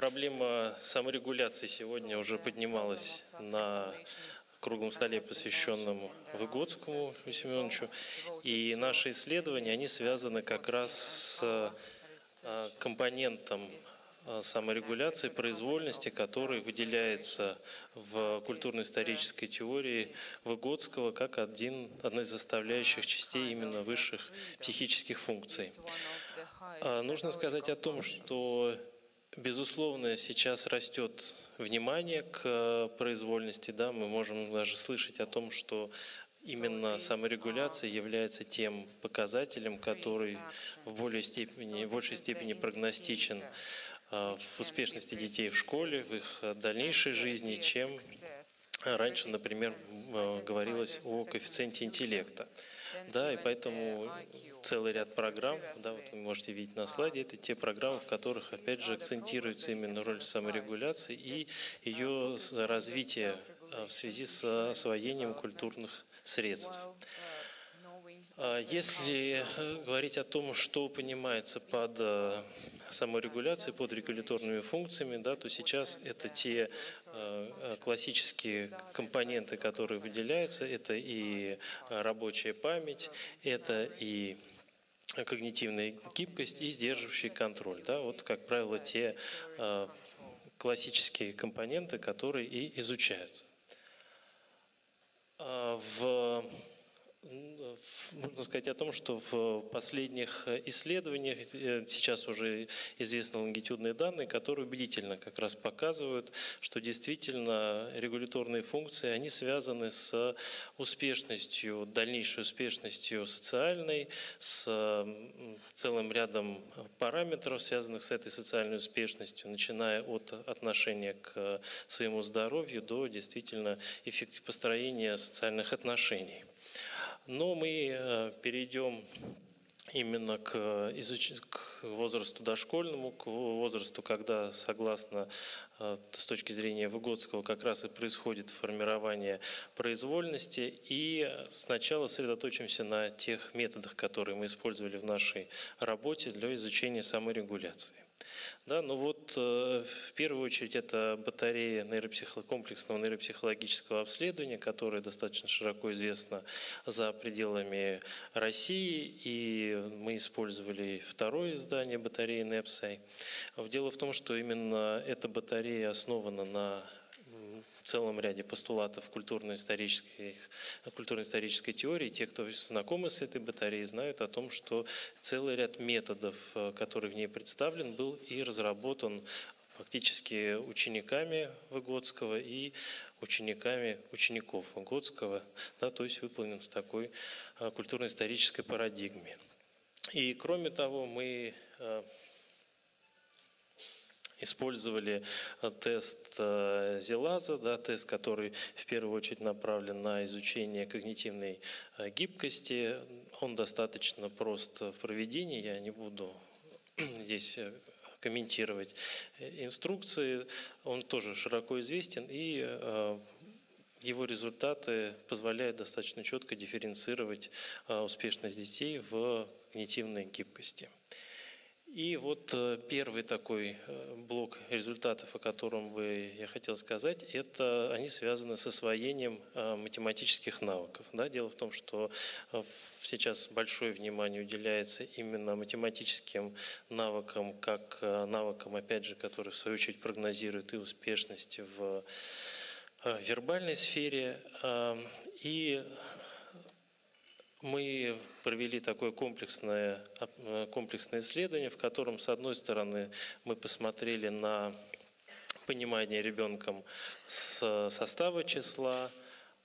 Проблема саморегуляции сегодня уже поднималась на круглом столе, посвященном Выготскому Семеновичу. И наши исследования, они связаны как раз с компонентом саморегуляции, произвольности, который выделяется в культурно-исторической теории Выготского как одна из составляющих частей именно высших психических функций. Нужно сказать о том, что безусловно, сейчас растет внимание к произвольности, да, мы можем даже слышать о том, что именно саморегуляция является тем показателем, который в большей степени прогностичен в успешности детей в школе, в их дальнейшей жизни, чем раньше, например, говорилось о коэффициенте интеллекта. Да, и поэтому целый ряд программ, да, вот вы можете видеть на слайде, это те программы, в которых, опять же, акцентируется именно роль саморегуляции и ее развитие в связи с освоением культурных средств. Если говорить о том, что понимается под саморегуляцией, под регуляторными функциями, да, то сейчас это те классические компоненты, которые выделяются. Это и рабочая память, это и когнитивная гибкость, и сдерживающий контроль. Да, вот, как правило, те классические компоненты, которые и изучаются. Можно сказать о том, что в последних исследованиях сейчас уже известны лонгитюдные данные, которые убедительно как раз показывают, что действительно регуляторные функции, они связаны с успешностью, дальнейшей успешностью социальной, с целым рядом параметров, связанных с этой социальной успешностью, начиная от отношения к своему здоровью до действительно эффективного построения социальных отношений. Но мы перейдем именно к возрасту дошкольному, к возрасту, когда, согласно с точки зрения Выготского, как раз и происходит формирование произвольности. И сначала сосредоточимся на тех методах, которые мы использовали в нашей работе для изучения саморегуляции. Да, ну вот, в первую очередь, это батарея комплексного нейропсихологического обследования, которое достаточно широко известно за пределами России, и мы использовали второе издание батареи NEPSAI. Дело в том, что именно эта батарея основана на целом ряде постулатов культурно-исторической теории. Те, кто знакомы с этой батареей, знают о том, что целый ряд методов, который в ней представлен, был и разработан фактически учениками Выготского и учениками учеников Выготского, да, то есть выполнен в такой культурно-исторической парадигме. И кроме того, мы использовали тест Зелаза, да, тест, который в первую очередь направлен на изучение когнитивной гибкости. Он достаточно прост в проведении, я не буду здесь комментировать инструкции. Он тоже широко известен, и его результаты позволяют достаточно четко дифференцировать успешность детей в когнитивной гибкости. И вот первый такой блок результатов, о котором я хотел сказать, это они связаны с освоением математических навыков. Да, дело в том, что сейчас большое внимание уделяется именно математическим навыкам, как навыкам, опять же, которые в свою очередь прогнозируют и успешность в вербальной сфере. И мы провели такое комплексное исследование, в котором, с одной стороны, мы посмотрели на понимание ребенком состава числа,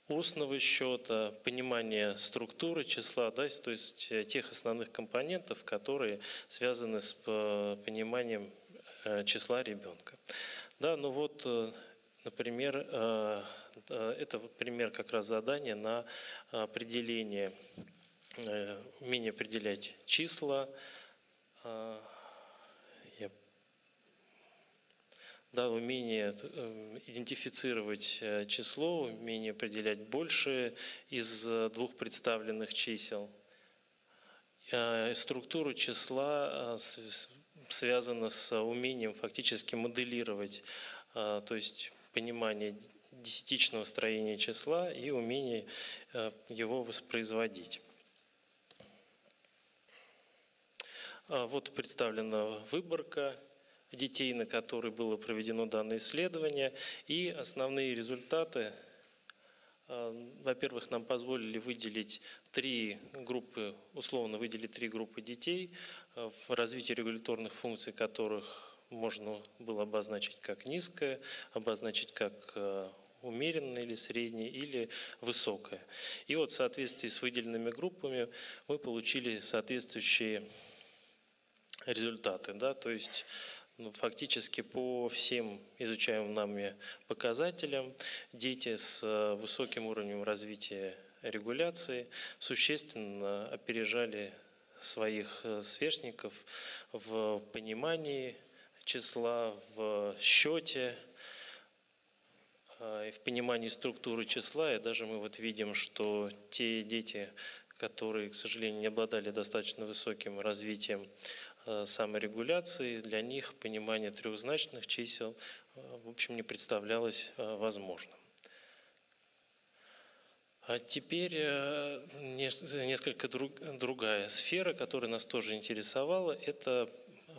устного счета, понимание структуры числа, да, то есть тех основных компонентов, которые связаны с пониманием числа ребенка. Да, ну вот, например, это пример как раз задания на определение, умение определять числа. Да, умение идентифицировать число, умение определять большее из двух представленных чисел. Структуру числа связано с умением фактически моделировать, то есть понимание десятичного строения числа и умение его воспроизводить. Вот представлена выборка детей, на которые было проведено данное исследование, и основные результаты. Во-первых, нам позволили выделить условно выделить три группы детей, в развитии регуляторных функций которых можно было обозначить как низкое, обозначить как умеренное или среднее, или высокое. И вот в соответствии с выделенными группами мы получили соответствующие результаты, да, то есть фактически по всем изучаемым нами показателям дети с высоким уровнем развития регуляции существенно опережали своих сверстников в понимании числа, в счете, в понимании структуры числа. И даже мы вот видим, что те дети, которые, к сожалению, не обладали достаточно высоким развитием саморегуляции, для них понимание трехзначных чисел, в общем, не представлялось возможным. А теперь несколько другая сфера, которая нас тоже интересовала, это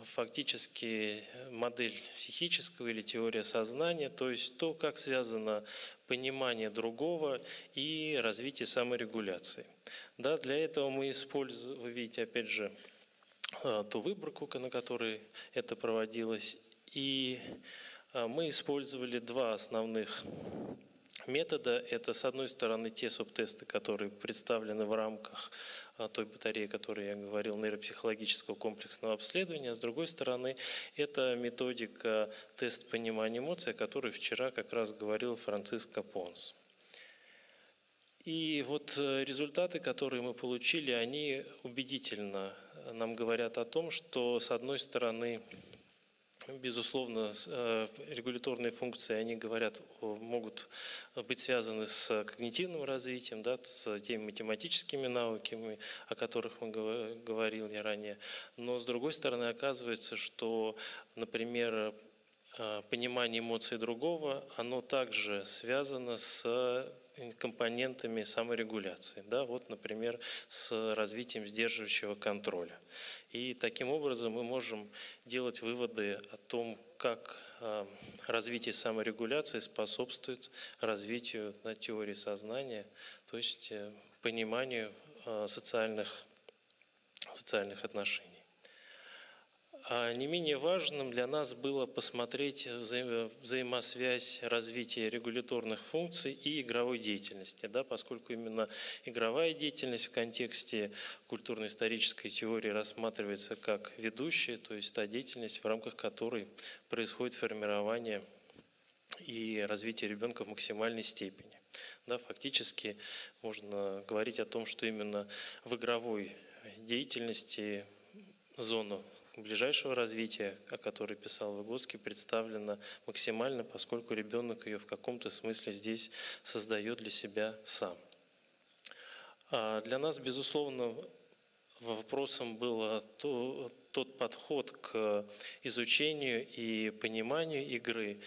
фактически модель психического или теория сознания, то есть то, как связано понимание другого и развитие саморегуляции. Да, для этого мы используем, вы видите, опять же, ту выборку, на которой это проводилось, и мы использовали два основных метода. Это, с одной стороны, те субтесты, которые представлены в рамках той батареи, о которой я говорил, нейропсихологического комплексного обследования, а с другой стороны, это методика тест понимания эмоций, о которой вчера как раз говорил Франциско Понс. И вот результаты, которые мы получили, они убедительно нам говорят о том, что, с одной стороны, безусловно, регуляторные функции, они говорят, могут быть связаны с когнитивным развитием, да, с теми математическими навыками, о которых говорил я ранее. Но, с другой стороны, оказывается, что, например, понимание эмоций другого, оно также связано с компонентами саморегуляции, да, вот, например, с развитием сдерживающего контроля. И таким образом мы можем делать выводы о том, как развитие саморегуляции способствует развитию на теории сознания, то есть пониманию социальных отношений. Не менее важным для нас было посмотреть взаимосвязь развития регуляторных функций и игровой деятельности, да, поскольку именно игровая деятельность в контексте культурно-исторической теории рассматривается как ведущая, то есть та деятельность, в рамках которой происходит формирование и развитие ребенка в максимальной степени. Да, фактически можно говорить о том, что именно в игровой деятельности зону ближайшего развития, о которой писал Выготский, представлена максимально, поскольку ребенок ее в каком-то смысле здесь создает для себя сам. Для нас, безусловно, вопросом был тот подход к изучению и пониманию игры,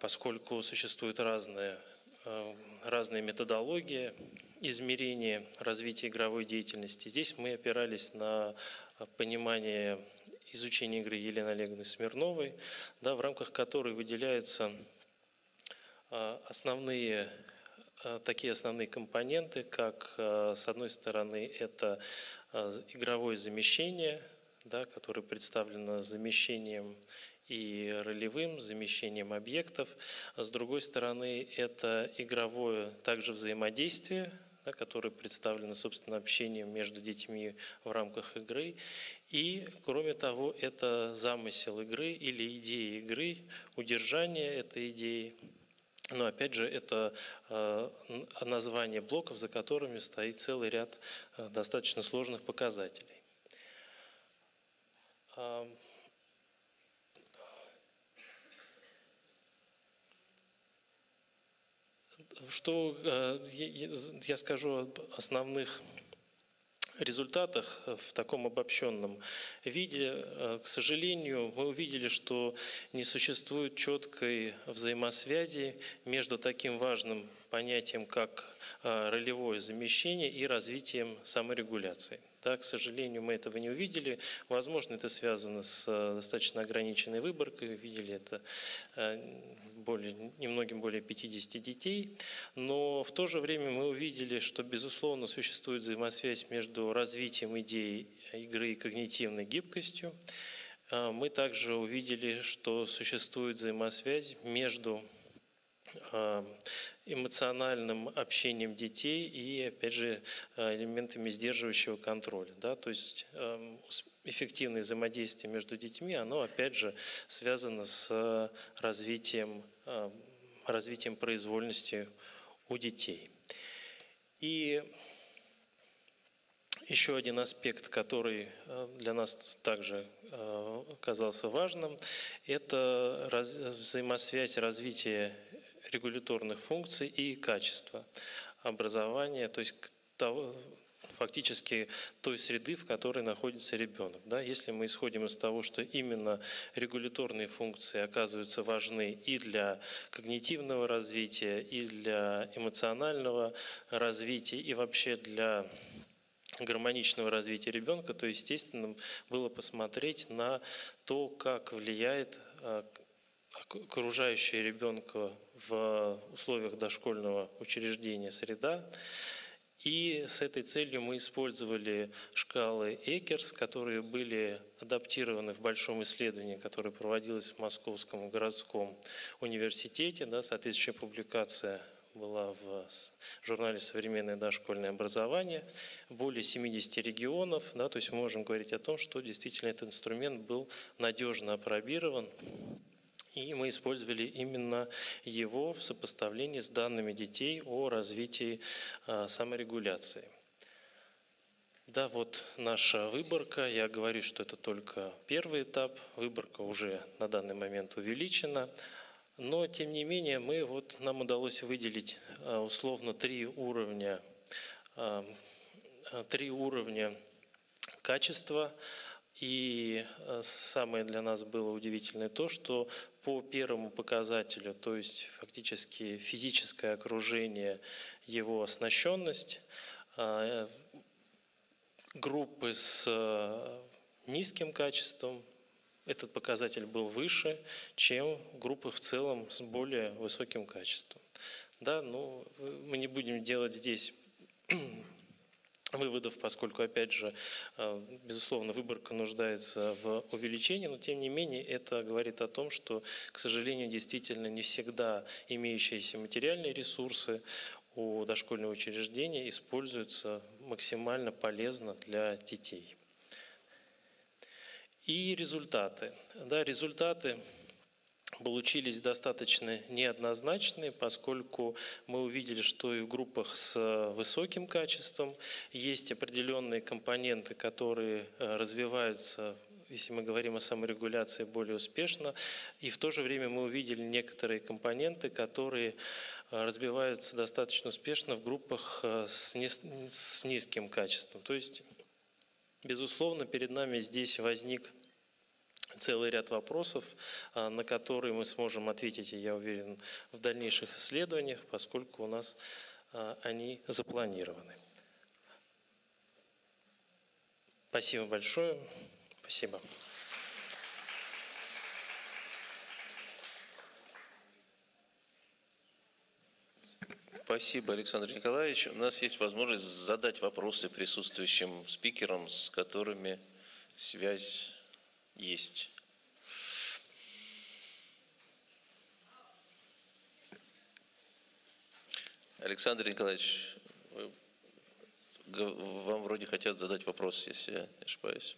поскольку существуют разные методологии измерения развития игровой деятельности. Здесь мы опирались на понимание изучения игры Елены Олеговны Смирновой, да, в рамках которой выделяются такие основные компоненты, как, с одной стороны, это игровое замещение, да, которое представлено замещением и ролевым, замещением объектов. С другой стороны, это игровое также взаимодействие, да, которое представлено, собственно, общением между детьми в рамках игры. И, кроме того, это замысел игры или идея игры, удержание этой идеи. Но, опять же, это название блоков, за которыми стоит целый ряд достаточно сложных показателей. Что я скажу об основных результатах в таком обобщенном виде, к сожалению, мы увидели, что не существует четкой взаимосвязи между таким важным понятием, как ролевое замещение, и развитием саморегуляции. Да, к сожалению, мы этого не увидели. Возможно, это связано с достаточно ограниченной выборкой. Увидели это немногим более 50 детей. Но в то же время мы увидели, что, безусловно, существует взаимосвязь между развитием идей игры и когнитивной гибкостью. Мы также увидели, что существует взаимосвязь между эмоциональным общением детей и, опять же, элементами сдерживающего контроля. Да? То есть эффективное взаимодействие между детьми, оно, опять же, связано с развитием произвольности у детей. И еще один аспект, который для нас также оказался важным, это взаимосвязь развития регуляторных функций и качества образования, то есть фактически той среды, в которой находится ребенок. Да, если мы исходим из того, что именно регуляторные функции оказываются важны и для когнитивного развития, и для эмоционального развития, и вообще для гармоничного развития ребенка, то естественно было посмотреть на то, как влияет окружающая ребенка в условиях дошкольного учреждения среда. И с этой целью мы использовали шкалы ЭКЕРС, которые были адаптированы в большом исследовании, которое проводилось в Московском городском университете. Да, соответствующая публикация была в журнале «Современное дошкольное образование». Более 70 регионов. Да, то есть мы можем говорить о том, что действительно этот инструмент был надежно апробирован. И мы использовали именно его в сопоставлении с данными детей о развитии саморегуляции. Да, вот наша выборка. Я говорю, что это только первый этап. Выборка уже на данный момент увеличена. Но, тем не менее, нам удалось выделить условно три уровня качества. И самое для нас было удивительное то, что по первому показателю, то есть фактически физическое окружение, его оснащенность, группы с низким качеством, этот показатель был выше, чем группы в целом с более высоким качеством. Да, но мы не будем делать здесь выводов, поскольку, опять же, безусловно, выборка нуждается в увеличении, но, тем не менее, это говорит о том, что, к сожалению, действительно не всегда имеющиеся материальные ресурсы у дошкольного учреждения используются максимально полезно для детей. И результаты. Да, результаты получились достаточно неоднозначные, поскольку мы увидели, что и в группах с высоким качеством есть определенные компоненты, которые развиваются, если мы говорим о саморегуляции, более успешно. И в то же время мы увидели некоторые компоненты, которые развиваются достаточно успешно в группах с низким качеством. То есть, безусловно, перед нами здесь возник целый ряд вопросов, на которые мы сможем ответить, я уверен, в дальнейших исследованиях, поскольку у нас они запланированы. Спасибо большое. Спасибо. Спасибо, Александр Николаевич. У нас есть возможность задать вопросы присутствующим спикерам, с которыми связь есть. Александр Николаевич, вам вроде хотят задать вопрос, если я не ошибаюсь.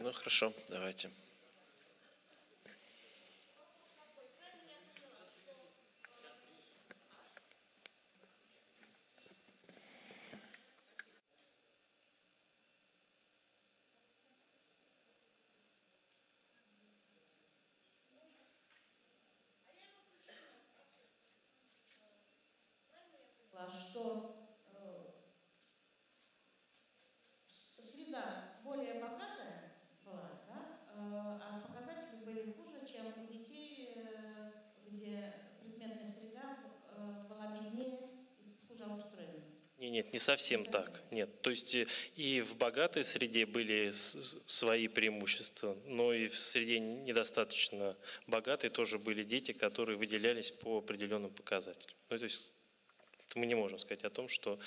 Ну хорошо, давайте. что среда более богатая была, да, а показатели были хуже, чем у детей, где предметная среда была беднее и хуже устроена. Нет, не совсем так. Нет, то есть и в богатой среде были свои преимущества, но и в среде недостаточно богатой тоже были дети, которые выделялись по определенным показателям. Ну, то есть мы не можем сказать о том, что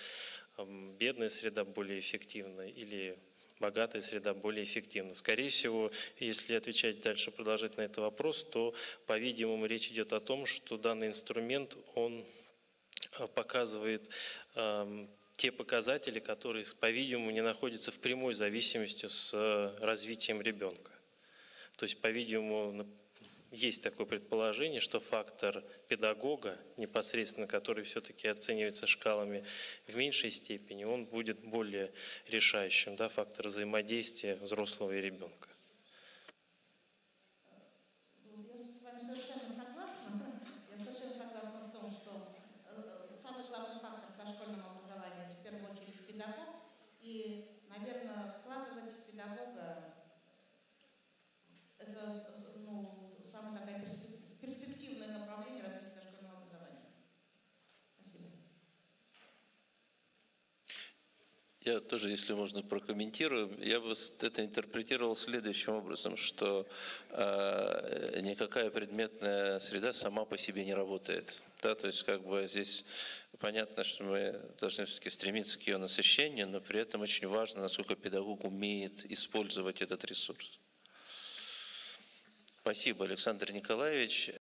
бедная среда более эффективна или богатая среда более эффективна. Скорее всего, если отвечать дальше, продолжать на этот вопрос, то, по-видимому, речь идет о том, что данный инструмент, он показывает те показатели, которые, по-видимому, не находятся в прямой зависимости с развитием ребенка. То есть, по-видимому, есть такое предположение, что фактор педагога, непосредственно который все-таки оценивается шкалами в меньшей степени, он будет более решающим, да, фактор взаимодействия взрослого и ребенка. И, наверное, вкладывать в педагога – это, ну, самое такое перспективное направление развития дошкольного образования. Спасибо. Я тоже, если можно, прокомментирую. Я бы это интерпретировал следующим образом, что никакая предметная среда сама по себе не работает. Да, то есть как бы здесь понятно, что мы должны все-таки стремиться к ее насыщению, но при этом очень важно, насколько педагог умеет использовать этот ресурс. Спасибо, Александр Николаевич.